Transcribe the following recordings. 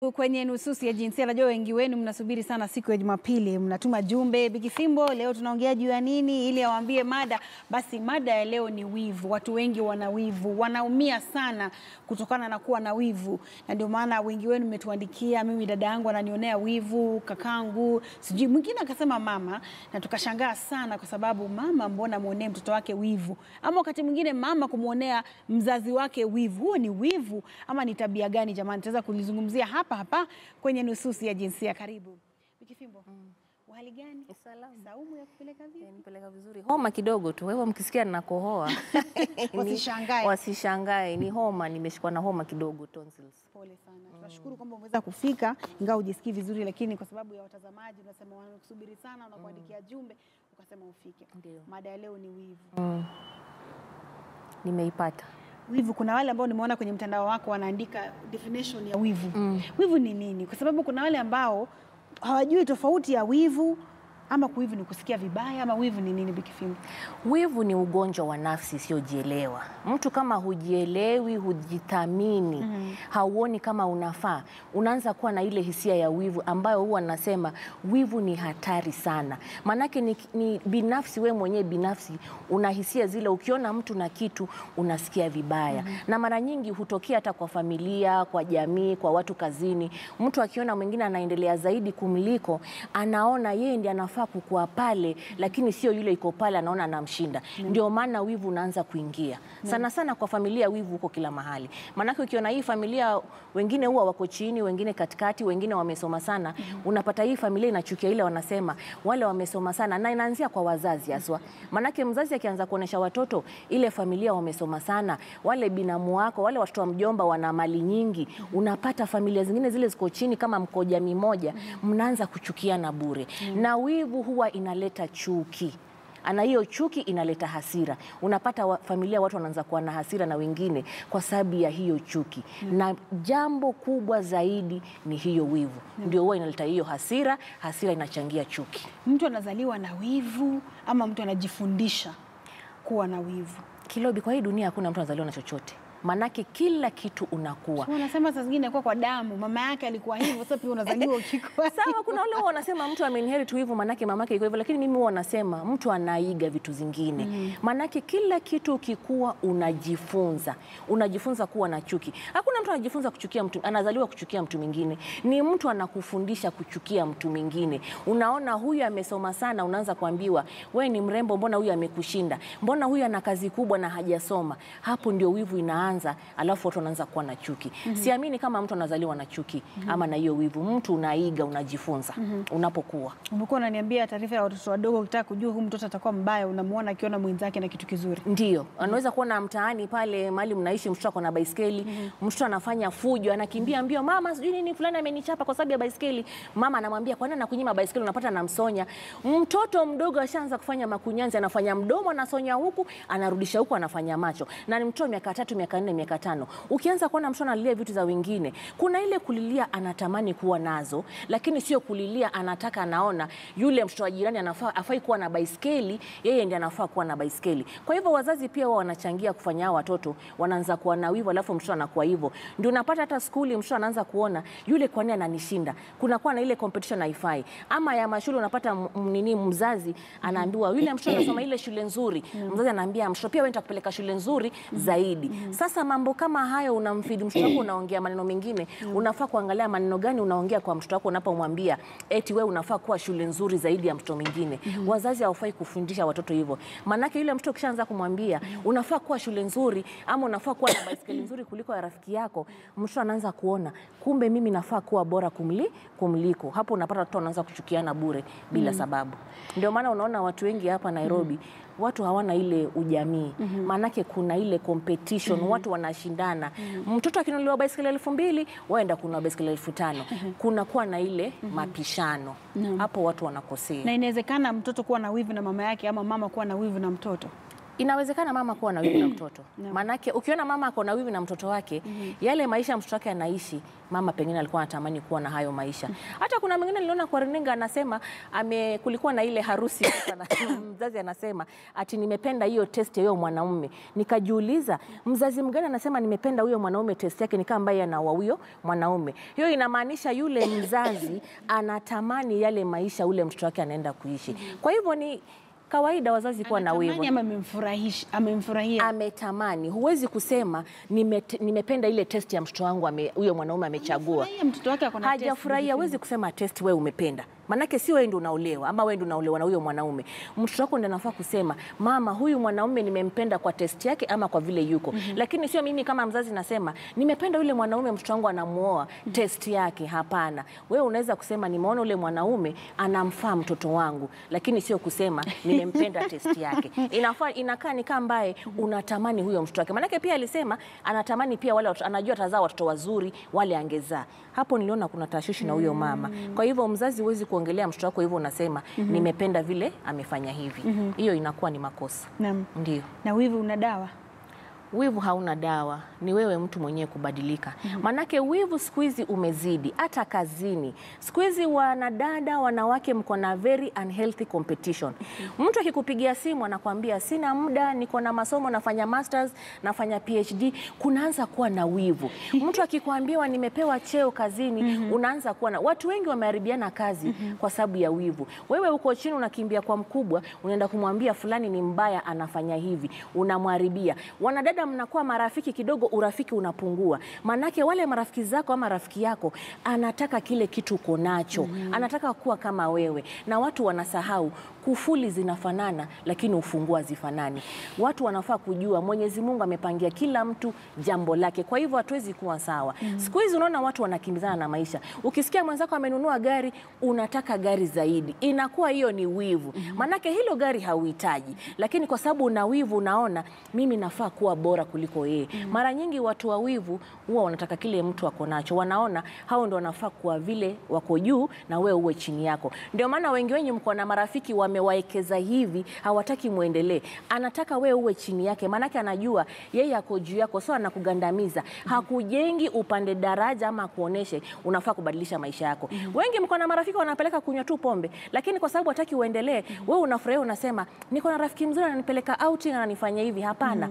Kwenye nususi ya jinsia, najua wengi wenu mnasubiri sana siku ya Jumapili, mnatuma jumbe, Bikisimbo leo tunaongea juu ya nini ili awaambie mada. Basi mada ya leo ni wivu. Watu wengi wana wivu, wanaumia sana kutokana na kuwa na wivu. Na ndio maana wengi wenu mmetuandikia, mimi dada yangu ananionea wivu, kakangu, sijui mwingine akasema mama, na tukashangaa sana kwa sababu mama mbona muonee mtoto wake wivu? Ama wakati mwingine mama kumuonea mzazi wake wivu. Huo ni wivu ama ni tabia gani jamani? Tutaweza kulizungumzia hapa kwenye nususi ya jinsia. Karibu Bikifimbo. Wali gani? Salamu. Saumu ya kupeleka vizuri? Nipeleka vizuri. Homa kidogo tu. Wewe mkisikia ninakohoa wasishangae. Wasishangae ni homa, nimeshikwa na homa kidogo, tonsils. Pole sana. Tunashukuru kwamba umeweza kufika ingawa hujisikii vizuri, lakini kwa sababu ya watazamaji tunasema wanakusubiri sana, wanakuandikia jumbe ukasema ufike. Ndio. Mada leo ni wivu. Nimeipata. Wivu, kuna wale ambao nimeona kwenye mtandao wako wanaandika definition ya wivu. Wivu ni nini? Kwa sababu kuna wale ambao hawajui tofauti ya wivu, ama kuivu ni kusikia vibaya, ama wivu ni nini Bikifimbo? Wivu ni ugonjwa wa nafsi, sio jielewa. Mtu kama hujielewi, hujithamini, hauoni kama unafaa, unaanza kuwa na ile hisia ya wivu ambayo huwa nasema wivu ni hatari sana. Manake ni binafsi, we mwenye binafsi unahisia zile, ukiona mtu na kitu unasikia vibaya. Na mara nyingi hutokea hata kwa familia, kwa jamii, kwa watu kazini. Mtu akiona mwingine anaendelea zaidi kumliko, anaona yeye ndiye anafaa kukuwa pale, lakini sio yule iko pale, anaona anamshinda. Ndio maana wivu unaanza kuingia. Sana sana kwa familia wivu uko kila mahali. Manake ukiona hii familia wengine huwa wako chini, wengine katikati, wengine wamesoma sana, unapata hii familia inachukia ile, wanasema wale wamesoma sana, na inaanzia kwa wazazi haswa. Manake mzazi akianza kuonesha watoto ile familia wamesoma sana, wale binamu wako, wale watoto wa mjomba wana mali nyingi, unapata familia zingine zile ziko chini kama mko jamii moja, mnaanza kuchukiana bure. Na wivu huwa inaleta chuki. Ana hiyo chuki inaleta hasira. Unapata familia watu wanaanza kuwa na hasira na wengine kwa sababu ya hiyo chuki. Na jambo kubwa zaidi ni hiyo wivu. Ndio huwa inaleta hiyo hasira, hasira inachangia chuki. Mtu anazaliwa na wivu ama mtu anajifundisha kuwa na wivu? Kilobi, kwa hii dunia hakuna mtu anazaliwa na chochote. Manake kila kitu unakuwa. Unasema saa zingine kwa damu, mama yake alikuwa hivyo, sasa pia unazaliwa ukikuwa. Sawa, kuna wale wanasema mtu ameinherit hivyo manake mamake iko hivyo, lakini mimi wanasema mtu anaiga vitu zingine. Manake kila kitu ukikuwa unajifunza. Unajifunza kuwa na chuki. Hakuna mtu anajifunza kuchukia mtu, anazaliwa kuchukia mtu mwingine. Ni mtu anakufundisha kuchukia mtu mwingine. Unaona huyu amesoma sana, unaanza kuambiwa wewe ni mrembo, mbona huyu amekushinda? Mbona huyu ana kazi kubwa na hajasoma? Hapo ndio wivu ina anza, alafu watu wanaanza kuwa na chuki. Siamini kama mtu anazaliwa na chuki ama na hiyo wivu. Mtu unaiga, unajifunza unapokuwa. Umekuwa unaniambia taarifa ya watoto wadogo, ukitaka kujua huyu mtoto atakuwa mbaya, unamuona akiona mwenzake na kitu kizuri. Ndio. Anaweza kuona mtaani pale mahali mnaishi mtoto ako na baiskeli, mtoto anafanya fujo, anakimbia mbio, mama sijui nini fulani amenichapa kwa sababu ya baiskeli. Mama anamwambia kwa nini nakunyima baiskeli, unapata namsonya. Mtoto mdogo ashaanza kufanya makunyanzi, anafanya mdomo, anasonya huku, anarudisha huku, anafanya macho. Na ni mtoto miaka 3, miaka 4, miaka 5. Ukianza kuona mtu analia vitu za wengine, kuna ile kulilia anatamani kuwa nazo, lakini sio kulilia, anataka, anaona yule mtoto wa jirani anafaa, afai kuwa na baiskeli, yeye ndiye anafaa kuwa na baiskeli. Kwa hivyo wazazi pia wao wanachangia kufanya watoto wanaanza kuwa na wivu, alafu mtoto anakuwa hivyo. Ndio unapata hata skuli mtoto anaanza kuona yule kwa nini ananishinda. Kuna kuwa na ile competition haifai. Ama ya mashule unapata mzazi anaambiwa yule mtoto anasoma ile shule nzuri. Mzazi anaambia mtoto pia wewe nitakupeleka shule nzuri zaidi. Sasa mambo kama hayo, unamfidi mtoto wako, unaongea maneno mengine, unafaa kuangalia maneno gani unaongea kwa mtoto wako unapomwambia eti wewe unafaa kuwa shule nzuri zaidi ya mtoto mwingine. Wazazi hawafai kufundisha watoto hivyo. Manake yule mtoto kishaanza kumwambia unafaa kuwa shule nzuri ama unafaa kuwa na baiskeli nzuri kuliko ya rafiki yako, mtoto anaanza kuona kumbe mimi nafaa kuwa bora kumliko. Hapo unapata watoto wanaanza kuchukiana bure bila sababu. Ndio maana unaona watu wengi hapa Nairobi watu hawana ile ujamii. Manake kuna ile competition, watu wanashindana. Mtoto akinunua baiskeli 2000, waenda kununua baiskeli 5000. Kuna kuwa na ile mapishano. Hapo watu wanakosea. Na inawezekana mtoto kuwa na wivu na mama yake ama mama kuwa na wivu na mtoto. Inawezekana mama kuwa na wivu na mtoto. No. Manake ukiona mama ako na wivu na mtoto wake, yale maisha mtoto wake anaishi, mama pengine alikuwa anatamani kuwa na hayo maisha. Hata kuna mwingine niliona kwa runinga anasema kulikuwa na ile harusi sana. Mzazi anasema ati nimependa hiyo test ya huyo mwanaume. Nikajiuliza, mzazi mgani anasema nimependa huyo mwanaume test yake nikaa mbaya na wa huyo mwanaume. Hiyo inamaanisha yule mzazi anatamani yale maisha ule mtoto wake anaenda kuishi. Kwa hivyo ni kawaida wazazi kuwa na wivu. Amemfurahia. Ametamani. Huwezi kusema nimependa ile test ya mtoto wangu huyo mwanaume amechagua. Mtoto wake akona test. Hajafurahia, huwezi kusema test wewe umependa. Manake si wewe ndio unaolewa ama wewe ndio unaolewa na huyo mwanaume. Mtoto wako ndio anafaa kusema mama huyu mwanaume nimempenda kwa test yake ama kwa vile yuko. Lakini sio mimi kama mzazi nasema nimependa yule mwanaume mtoto wangu anamuoa test yake, hapana. Wewe unaweza kusema nimeona yule mwanaume anamfaa mtoto wangu, lakini sio kusema nimempenda test yake. Inafaa inakaa ni kama mbaye unatamani huyo mtoto wake. Manake pia alisema anatamani pia wale anajua atazaa watoto wazuri wale angezaa. Hapo niliona kuna tashwishi na huyo mama. Kwa hivyo mzazi huwezi ongelea mtoto wako hivyo unasema nimependa vile amefanya hivi. Hiyo inakuwa ni makosa. Naam. Ndio. Na wivu una dawa? Wivu hauna dawa, ni wewe mtu mwenyewe kubadilika. Manake wivu siku hizi umezidi, hata kazini. Siku hizi wanadada, wanawake mko na very unhealthy competition. Mtu akikupigia simu anakuambia sina muda, niko na masomo, nafanya masters, nafanya PhD, kunaanza kuwa na wivu. Mtu akikwambia nimepewa cheo kazini, unaanza kuwa na watu wengi wameharibiana kazi kwa sababu ya wivu. Wewe uko chini unakimbia kwa mkubwa, unaenda kumwambia fulani ni mbaya anafanya hivi, unamharibia. Wanadada mnakuwa marafiki kidogo, urafiki unapungua. Manake wale marafiki zako ama rafiki yako anataka kile kitu uko nacho, anataka kuwa kama wewe. Na watu wanasahau kufuli zinafanana lakini ufungua zifanani. Watu wanafaa kujua Mwenyezi Mungu amepangia kila mtu jambo lake. Kwa hivyo hatuwezi kuwa sawa. Siku hizi unaona watu wanakimbizana na maisha. Ukisikia mwenzako amenunua gari, unataka gari zaidi. Inakuwa hiyo ni wivu. Manake hilo gari hauhitaji, lakini kwa sababu una wivu unaona mimi nafaa kuwa bora kuliko yeye. Mara nyingi watu wa wivu huwa wanataka kile mtu wako nacho. Wanaona hao ndio wanafaa kuwa vile wako juu na wewe uwe chini yako. Ndio maana wengi wenyu mko na marafiki wamewaekeza hivi, hawataki muendelee. Anataka wewe uwe chini yake. Manake anajua yeye ako juu yako, so anakugandamiza. Hakujengi upande daraja ama kuoneshe unafaa kubadilisha maisha yako. Wengi mko na marafiki wanapeleka kunywa tu pombe, lakini kwa sababu hataki uendelee, wewe unafurahia unasema niko na rafiki mzuri ananipeleka outing ananifanya hivi. Hapana.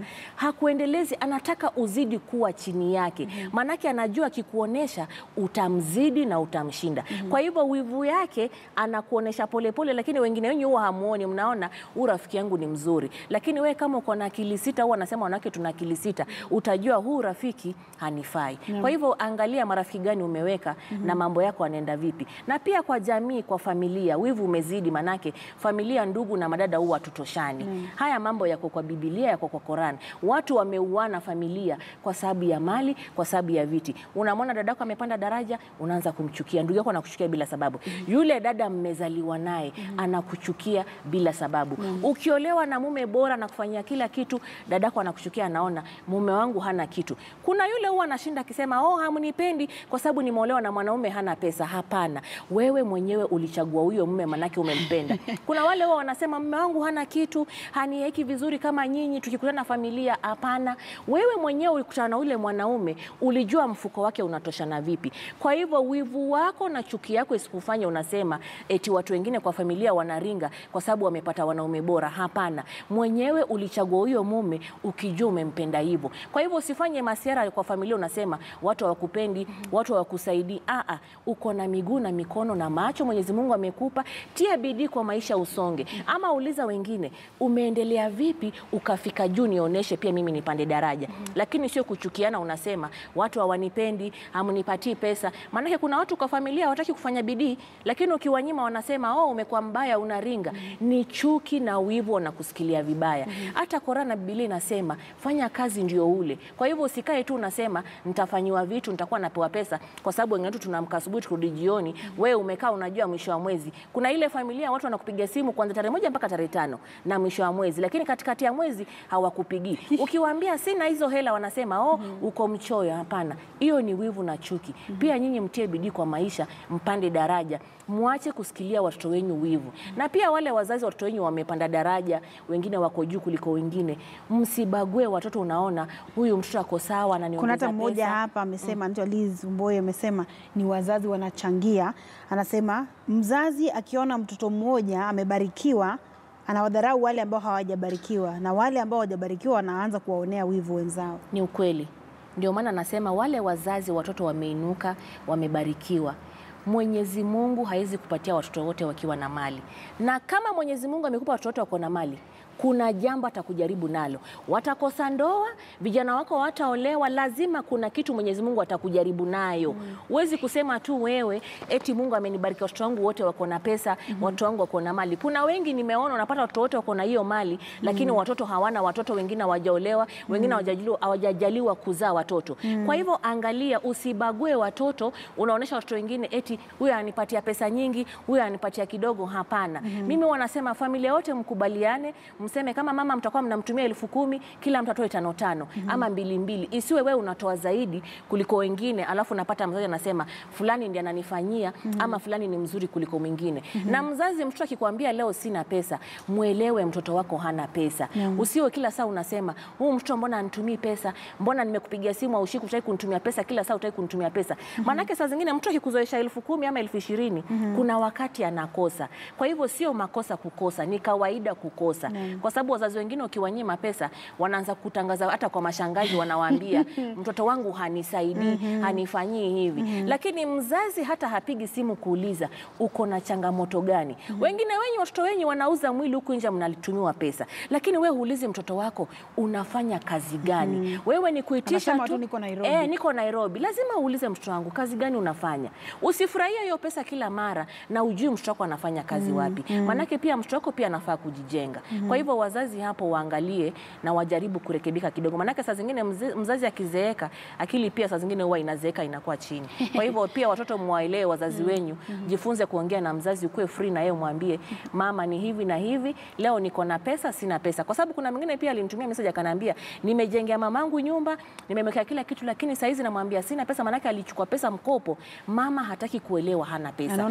Kuendelezi, anataka uzidi kuwa chini yake. Manake anajua kikuonesha utamzidi na utamshinda. Kwa hivyo wivu yake anakuonesha polepole, lakini wengine wenyu huwa hamuoni. Mnaona urafiki yangu ni mzuri, lakini wewe kama uko na akili sita, huwa anasema wanawake tuna akili sita, utajua huu rafiki hanifai. Kwa hivyo angalia marafiki gani umeweka na mambo yako anaenda vipi. Na pia kwa jamii, kwa familia, wivu umezidi. Manake familia, ndugu na madada huwa tutoshani. Haya mambo yako kwa Biblia, yako kwa Korani. Watu wameuana familia kwa sababu ya mali, kwa sababu ya viti. Unamwona dadako amepanda daraja, unaanza kumchukia. Ndugu yako anakuchukia bila sababu. Yule dada mmezaliwa naye anakuchukia bila sababu. Ukiolewa na mume bora na kufanyia kila kitu, dadako anakuchukia, anaona mume wangu hana kitu. Kuna yule huwa anashinda akisema hamnipendi kwa sababu nimeolewa na mwanaume hana pesa. Hapana, wewe mwenyewe ulichagua huyo mume manake umempenda. Kuna wale huwa wanasema mume wangu hana kitu, hanieki vizuri kama nyinyi tukikutana familia. Hapana, wewe mwenyewe ulikutana na ule mwanaume, ulijua mfuko wake unatoshana vipi. Kwa hivyo wivu wako na chuki yako isikufanya unasema eti watu wengine kwa familia wanaringa kwa sababu wamepata wanaume bora. Hapana, mwenyewe ulichagua huyo mume ukijua umempenda hivyo. Kwa hivyo usifanye masiara kwa familia unasema watu hawakupendi, watu hawakusaidii. Uko na miguu na mikono na macho Mwenyezi Mungu amekupa, tia bidii kwa maisha usonge. Ama uliza wengine umeendelea vipi ukafika juu, nioneshe pia mimi nipande daraja. Lakini sio kuchukiana unasema watu hawanipendi, hamnipatii pesa. Maana kuna watu kwa familia hawataki kufanya bidii, lakini ukiwanyima wanasema umekuwa mbaya, unaringa. Ni chuki na wivu, wanakusikilia vibaya. Hata Korani na Biblia inasema fanya kazi ndio ule. Kwa hivyo usikae tu unasema nitafanyiwa vitu, nitakuwa napewa pesa, kwa sababu wengine tu tunamka asubuhi kurudi jioni. Wewe umekaa unajua mwisho wa mwezi. Kuna ile familia watu wanakupigia simu kuanzia tarehe 1 mpaka tarehe 5 na mwisho wa mwezi, lakini katikati ya mwezi hawakupigi. Ukiwa ukiwaambia sina hizo hela wanasema oh uko mchoyo. Hapana, hiyo ni wivu na chuki. Pia nyinyi mtie bidii kwa maisha, mpande daraja, muache kusikilia watoto wenu wivu. Na pia wale wazazi watoto wenu wamepanda daraja, wengine wako juu kuliko wengine, msibague watoto. Unaona huyu mtoto ako sawa na ni kuna hata mmoja hapa amesema ndio Liz Mboye amesema ni wazazi wanachangia. Anasema mzazi akiona mtoto mmoja amebarikiwa anawadharau wale ambao hawajabarikiwa, na wale ambao hawajabarikiwa wanaanza kuwaonea wivu wenzao. Ni ukweli. Ndio maana anasema wale wazazi watoto wameinuka, wamebarikiwa. Mwenyezi Mungu hawezi kupatia watoto wote wakiwa na mali. Na kama Mwenyezi Mungu amekupa watoto wote wako na mali, kuna jambo atakujaribu nalo. Watakosa ndoa, vijana wako wataolewa, lazima kuna kitu Mwenyezi Mungu atakujaribu nayo. Huwezi kusema tu wewe eti Mungu amenibariki watoto wangu wote wako na pesa, watoto wangu wako na mali. Kuna wengi nimeona unapata watoto wote wako na hiyo mali, lakini watoto hawana watoto, wengine hawajaolewa, wengine hawajajaliwa kuzaa watoto. Kwa hivyo angalia, usibague watoto, unaonesha watoto wengine eti huyu anipatia pesa nyingi, huyu anipatia kidogo. Hapana. Mimi wanasema familia yote mkubaliane. Mseme kama mama mtakuwa mnamtumia 10,000, kila mtu atoe 5,5 ama 2,2. Isiwe wewe unatoa zaidi kuliko wengine alafu unapata mzazi anasema fulani ndiye ananifanyia ama fulani ni mzuri kuliko mwingine. Na mzazi, mtoto akikwambia leo sina pesa, muelewe mtoto wako hana pesa. Usiwe kila saa unasema huyu mtoto mbona anitumii pesa? Mbona nimekupigia simu usiku utaki kunitumia pesa, kila saa utaki kunitumia pesa? Maana saa zingine mtoto akikuzoesha 10,000 ama 20,000, kuna wakati anakosa. Kwa hivyo sio makosa kukosa, ni kawaida kukosa. Kwa sababu wazazi wengine ukiwanyima pesa wanaanza kutangaza, hata kwa mashangazi wanawaambia mtoto wangu hanisaidii, hanifanyii hivi. Lakini mzazi hata hapigi simu kuuliza uko na changamoto gani. Wengine wenyu watoto wenyu wanauza mwili huku nje mnalitumiwa pesa. Lakini wewe huulizi mtoto wako unafanya kazi gani. Wewe ni kuitisha tu niko Nairobi. Niko Nairobi. Lazima uulize mtoto wangu kazi gani unafanya. Usifurahia hiyo pesa kila mara na ujui mtoto wako anafanya kazi wapi. Manake pia mtoto wako pia anafaa kujijenga. Kwa hivyo wazazi hapo waangalie na wajaribu kurekebika kidogo. Maana saa zingine mzazi akizeeka, akili pia saa zingine huwa inazeeka, inakuwa chini. Kwa hivyo pia watoto muwaelewe wazazi wenyu, jifunze kuongea na mzazi, ukue free na yeye mwambie mama ni hivi na hivi, leo niko na pesa, sina pesa. Kwa sababu kuna mwingine pia alinitumia message akaniambia nimejengea mamangu nyumba, nimemwekea kila kitu, lakini saa hizi namwambia sina pesa. Maana alichukua pesa mkopo, mama hataki kuelewa hana pesa.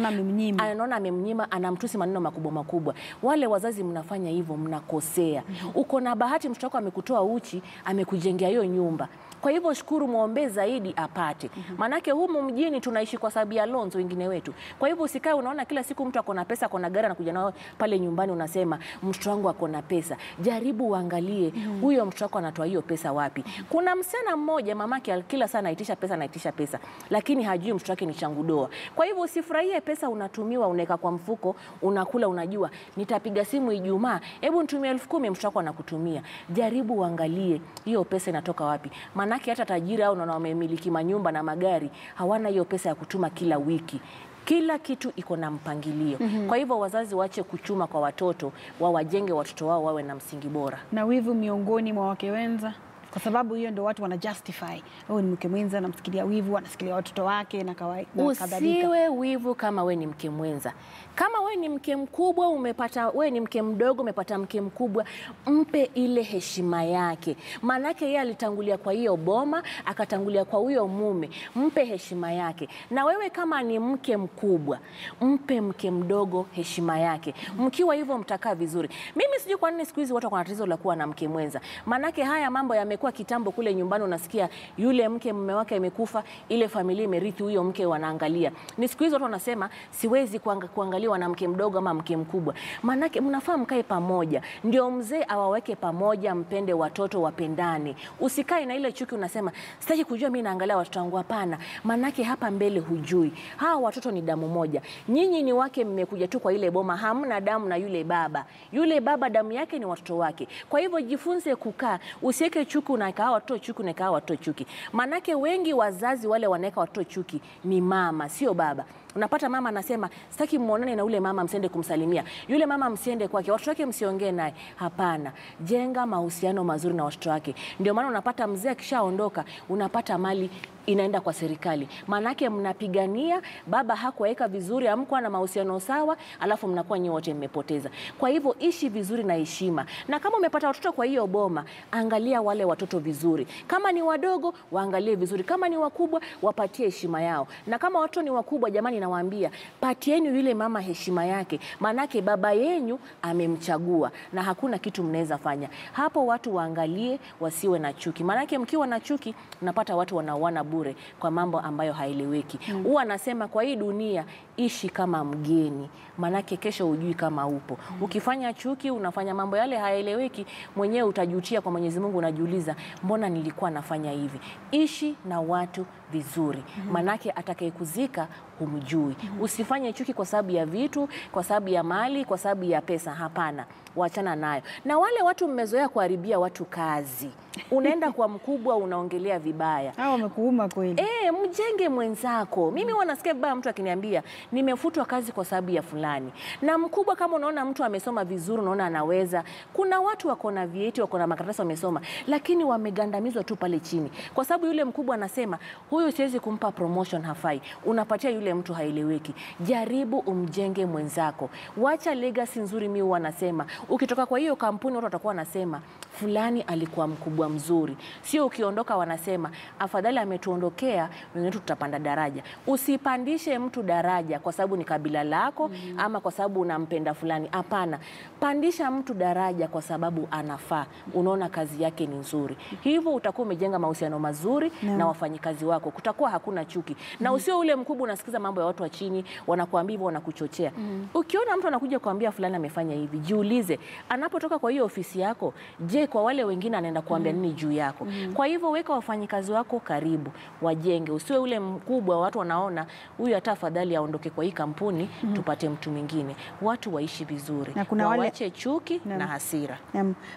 Anaona amemnyima, anamtusi maneno makubwa makubwa. Wale wazazi mnafanya hivyo mnakosea. Uko na bahati mtoto wako amekutoa uchi, amekujengea hiyo nyumba. Kwa hivyo shukuru, muombe zaidi apate. Manake humu mjini tunaishi kwa sababu ya loans wengine wetu. Kwa hivyo usikae unaona kila siku mtu akona pesa, akona gari anakuja nayo pale nyumbani unasema mtoto wangu akona pesa. Jaribu uangalie huyo mtoto wako anatoa hiyo pesa wapi. Kuna msichana mmoja mamake kila sana anaitisha pesa, lakini hajui mtoto wake ni changudoa. Kwa hivyo usifurahie pesa unatumiwa, unaweka kwa mfuko, unakula, unajua nitapiga simu Ijumaa, hebu nitumie 10,000, mtoto wako anakutumia. Jaribu uangalie hiyo pesa inatoka wapi. Manake hata tajiri au na wamemiliki manyumba na magari hawana hiyo pesa ya kutuma kila wiki. Kila kitu iko na mpangilio. Kwa hivyo wazazi waache kuchuma kwa watoto, wawajenge watoto wao wawe na msingi bora. Na wivu miongoni mwa wake wenza, kwa sababu hiyo ndio watu wana justify. Wewe ni mke mwenza na msikilia wivu, anasikilia watoto wake na kadhalika. Usiwe wivu kama wewe ni mke mwenza. Kama wewe ni mke mkubwa umepata, wewe ni mke mdogo umepata mke mkubwa, mpe ile heshima yake. Manake yeye alitangulia kwa hiyo boma, akatangulia kwa huyo mume, mpe heshima yake. Na wewe kama ni mke mkubwa, mpe mke mdogo heshima yake. Mkiwa hivyo mtakaa vizuri. Mimi sijui kwa nini siku hizi watu wana tatizo la kuwa na mke mwenza. Manake haya mambo yamekuwa kitambo kule nyumbani, unasikia yule mke mume wake amekufa, ile familia imerithi huyo mke, wanaangalia. Ni siku hizo watu wanasema siwezi kuangaliwa na mke mdogo ama mke mkubwa. Manake mnafaa mkae pamoja. Ndio mzee awaweke pamoja, mpende watoto, wapendane. Usikae na ile chuki unasema sitaki kujua mimi naangalia watoto wangu, hapana. Manake hapa mbele hujui. Hawa watoto ni damu moja. Nyinyi ni wake, mmekuja tu kwa ile boma, hamna damu na yule baba. Yule baba damu yake ni watoto wake. Kwa hivyo jifunze kukaa, usiweke chuki unaikaa watoto chuki, unaikaa watoto chuki. Manake wengi wazazi wale wanaeka watoto chuki ni mama, sio baba. Unapata mama anasema sitaki muonane na ule mama, msiende kumsalimia. Yule mama msiende kwake, watoto wake msiongee naye. Hapana. Jenga mahusiano mazuri na watoto wake. Ndio maana unapata mzee akishaondoka, unapata mali inaenda kwa serikali. Manake mnapigania, baba hakuweka vizuri, hamkuwa na mahusiano sawa, alafu mnakuwa nyinyi wote mmepoteza. Kwa hivyo ishi vizuri na heshima. Na kama umepata watoto kwa hiyo boma, angalia wale watoto vizuri. Kama ni wadogo, waangalie vizuri. Kama ni wakubwa, wapatie heshima yao. Na kama watoto ni wakubwa, jamani nawaambia, patieni yule mama heshima yake. Manake baba yenyu amemchagua na hakuna kitu mnaweza fanya. Hapo watu waangalie, wasiwe na chuki. Manake mkiwa na chuki, napata watu wanauana bure kwa mambo ambayo haeleweki. Huwa nasema kwa hii dunia ishi kama mgeni. Manake kesho hujui kama upo. Ukifanya chuki, unafanya mambo yale haeleweki, mwenyewe utajutia kwa Mwenyezi Mungu, unajiuliza mbona nilikuwa nafanya hivi. Ishi na watu vizuri. Manake atakayekuzika humjui. Usifanye chuki kwa sababu ya vitu, kwa sababu ya mali, kwa sababu ya pesa. Hapana. Wachana nayo. Na wale watu mmezoea kuharibia watu kazi. Unaenda kwa mkubwa unaongelea vibaya. Hao wamekuuma kweli. Mjenge mwenzako. Mimi wanasikia vibaya mtu akiniambia nimefutwa kazi kwa sababu ya fulani. Na mkubwa kama unaona mtu amesoma vizuri, unaona anaweza. Kuna watu wako na vyeti, wako na makaratasi wamesoma, lakini wamegandamizwa tu pale chini. Kwa sababu yule mkubwa anasema huyu siwezi kumpa promotion, hafai. Unapatia yule mtu haeleweki. Jaribu umjenge mwenzako. Wacha legacy nzuri, mimi wanasema. Ukitoka kwa hiyo kampuni watu watakuwa wanasema fulani alikuwa mkubwa mzuri. Sio ukiondoka wanasema afadhali ametuondokea, wenzetu tutapanda daraja. Usipandishe mtu daraja kwa sababu ni kabila lako ama kwa sababu unampenda fulani. Hapana. Pandisha mtu daraja kwa sababu anafaa. Unaona kazi yake ni nzuri. Hivyo utakuwa umejenga mahusiano mazuri na wafanyikazi wako. Kutakuwa hakuna chuki. Na usio ule mkubwa unasikiza mambo ya watu wa chini, wanakuambia hivyo, wanakuchochea. Ukiona mtu anakuja kuambia fulani amefanya hivi, jiulize anapotoka kwa hiyo ofisi yako, je, kwa wale wengine anaenda kuambia nini juu yako? Kwa hivyo weka wafanyikazi wako karibu, wajenge. Usiwe ule mkubwa watu wanaona huyu hata afadhali aondoke kwa hii kampuni, tupate mtu mwingine. Watu waishi vizuri. Na kuna wale waache chuki na hasira.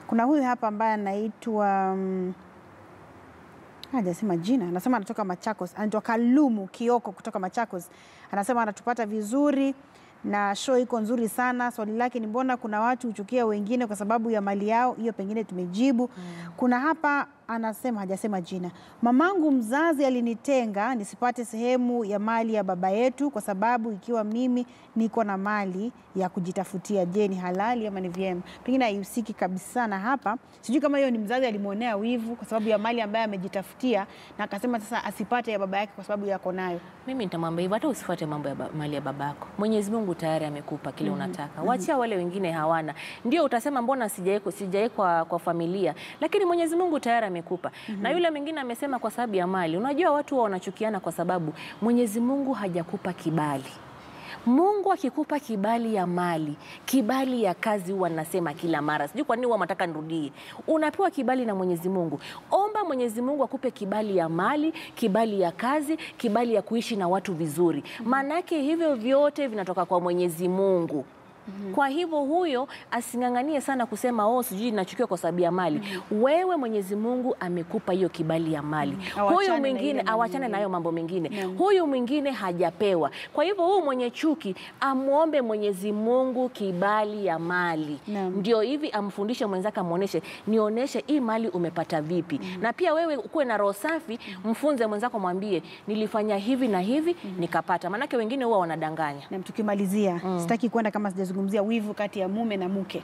Kuna huyu hapa ambaye anaitwa hajasema jina, anasema anatoka Machakos, anaitwa Kalumu Kioko kutoka Machakos. Anasema anatupata vizuri na show iko nzuri sana. Swali lake ni mbona kuna watu huchukia wengine kwa sababu ya mali yao? Hiyo pengine tumejibu. Kuna hapa anasema, hajasema jina, mamangu mzazi alinitenga nisipate sehemu ya mali ya baba yetu kwa sababu ikiwa mimi niko na mali ya kujitafutia, je ni halali ama ni vyema? Pengine haihusiki kabisa. Na hapa sijui kama hiyo ni mzazi alimuonea wivu kwa sababu ya mali ambayo amejitafutia na akasema sasa asipate ya baba yake kwa sababu yako nayo. Mimi nitamwambia hivyo, hata usifuate mambo ya mali ya babako. Mwenyezi Mungu tayari amekupa kile unataka. Waachia wale wengine hawana. Ndio utasema mbona sijaekwa kwa familia, lakini Mwenyezi Mungu tayari amekupa. Na yule mwingine amesema kwa sababu ya mali. Unajua watu wanachukiana kwa sababu Mwenyezi Mungu hajakupa kibali. Mungu akikupa kibali ya mali, kibali ya kazi, wanasema kila mara sijui kwa nini huwa mtaka nirudie. Unapewa kibali na Mwenyezi Mungu. Omba Mwenyezi Mungu akupe kibali ya mali, kibali ya kazi, kibali ya kuishi na watu vizuri. Manake hivyo vyote vinatoka kwa Mwenyezi Mungu. Kwa hivyo huyo asinganganie sana kusema oh sijui nachukiwa kwa sababu ya mali. Wewe Mwenyezi Mungu amekupa hiyo kibali ya mali. Huyo mwingine awachane na hayo mambo mengine. Huyo mwingine hajapewa. Kwa hivyo huyo mwenye chuki amuombe Mwenyezi Mungu kibali ya mali. Ndio hivi amfundishe mwenzake, muoneshe nioneshe hii mali umepata vipi. Na pia wewe kuwe na roho safi, mfunze mwenzako, mwambie nilifanya hivi na hivi nikapata. Manake wengine huwa wanadanganya. Na tukimalizia sitaki kwenda kama sijazungumza wivu kati ya mume na mke.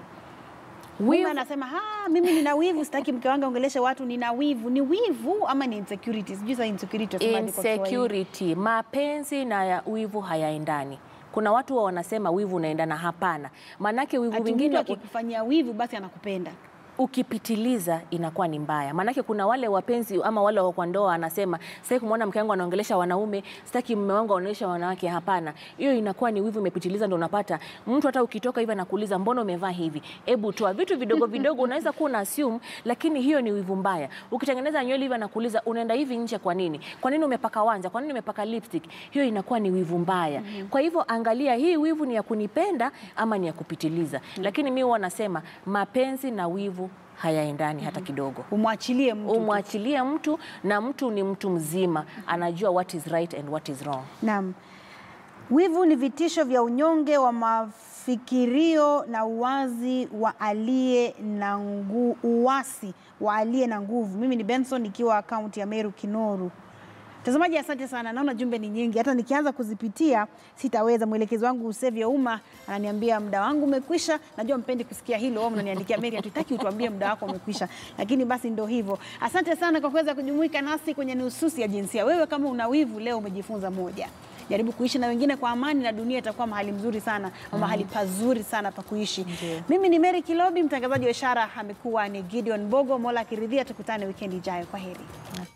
Mume anasema, mimi nina wivu, sitaki mke wangu ongeleshe watu, nina wivu. Ni wivu ama ni insecurity? Sijui za insecurity. Insecurity. Mapenzi na wivu hayaendani. Kuna watu wanasema wivu unaendana, hapana. Manake wivu wengine akikufanyia wivu basi anakupenda. Ukipitiliza inakuwa ni mbaya. Manake kuna wale wapenzi ama wale wa kwa ndoa anasema sitaki kumuona mke wangu anaongelesha wanaume, sitaki mume wangu anaongelesha wanawake. Hapana. Hiyo inakuwa ni wivu umepitiliza. Ndio unapata mtu hata ukitoka hivi anakuuliza mbona umevaa hivi? Ebu toa vitu vidogo vidogo unaweza kuwa na assume, lakini hiyo ni wivu mbaya. Ukitengeneza nywele hivi anakuuliza unaenda hivi nje kwa nini? Kwa nini umepaka wanja? Kwa nini umepaka lipstick? Hiyo inakuwa ni wivu mbaya. Kwa hivyo angalia hii wivu ni ya kunipenda ama ni ya kupitiliza. Lakini mimi wanasema mapenzi na wivu hayaendani hata kidogo. Umwachilie mtu. Umwachilie mtu, na mtu ni mtu mzima. Anajua what is right and what is wrong. Naam. Wivu ni vitisho vya unyonge wa mafikirio na uwazi wa aliye na uwasi wa aliye na nguvu. Mimi ni Benson nikiwa kaunti ya Meru Kinoru. Mtazamaji asante sana, naona jumbe ni nyingi, hata nikianza kuzipitia sitaweza. Mwelekezo wangu Usevi ya Umma ananiambia muda wangu umekwisha. Najua mpendi kusikia hilo, wao mnaniandikia Mary hatutaki utuambie muda wako umekwisha. Lakini basi ndio hivyo. Asante sana kwa kuweza kujumuika nasi kwenye Nususi ya Jinsia. Wewe kama una wivu leo umejifunza moja. Jaribu kuishi na wengine kwa amani na dunia itakuwa mahali mzuri sana, mahali pazuri sana pa kuishi. Okay. Mimi ni Mary Kilobi, mtangazaji wa Ishara amekuwa ni Gideon Bogo. Mola akiridhia tukutane weekend ijayo. Kwaheri.